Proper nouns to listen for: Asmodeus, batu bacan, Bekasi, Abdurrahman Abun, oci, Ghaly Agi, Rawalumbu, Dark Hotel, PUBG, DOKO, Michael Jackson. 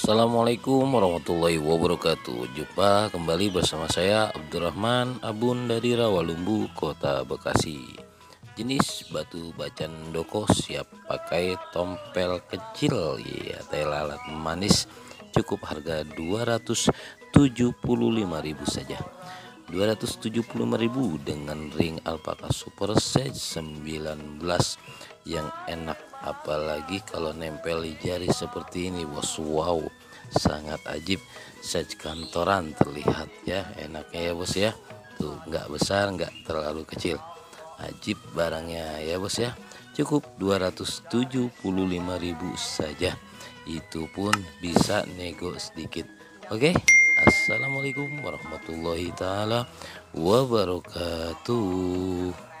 Assalamualaikum warahmatullahi wabarakatuh. Jumpa kembali bersama saya Abdurrahman Abun dari Rawalumbu, Kota Bekasi. Jenis batu bacan doko siap pakai, tompel kecil, ya, teh lalat manis. Cukup harga 275.000 saja. 275.000 dengan ring alpaka super size 19 yang enak. Apalagi kalau nempel di jari seperti ini, bos. Wow, sangat ajib. Size kantoran terlihat, ya. Enaknya ya bos ya. Tuh, nggak besar, nggak terlalu kecil. Ajib barangnya ya bos ya. Cukup 275.000 saja. Itu pun bisa nego sedikit. Oke. Assalamualaikum warahmatullahi taala wabarakatuh.